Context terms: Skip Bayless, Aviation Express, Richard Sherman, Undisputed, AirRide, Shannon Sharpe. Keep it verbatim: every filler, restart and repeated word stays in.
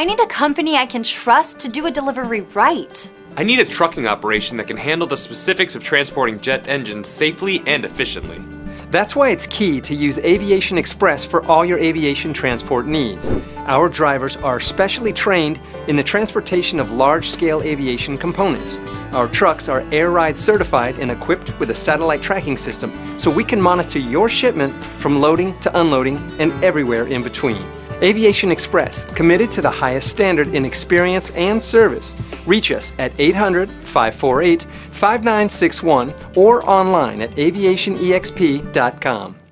I need a company I can trust to do a delivery right. I need a trucking operation that can handle the specifics of transporting jet engines safely and efficiently. That's why it's key to use Aviation Express for all your aviation transport needs. Our drivers are specially trained in the transportation of large-scale aviation components. Our trucks are AirRide certified and equipped with a satellite tracking system, so we can monitor your shipment from loading to unloading and everywhere in between. Aviation Express, committed to the highest standard in experience and service. Reach us at eight hundred, five four eight, five nine six one or online at aviation exp dot com.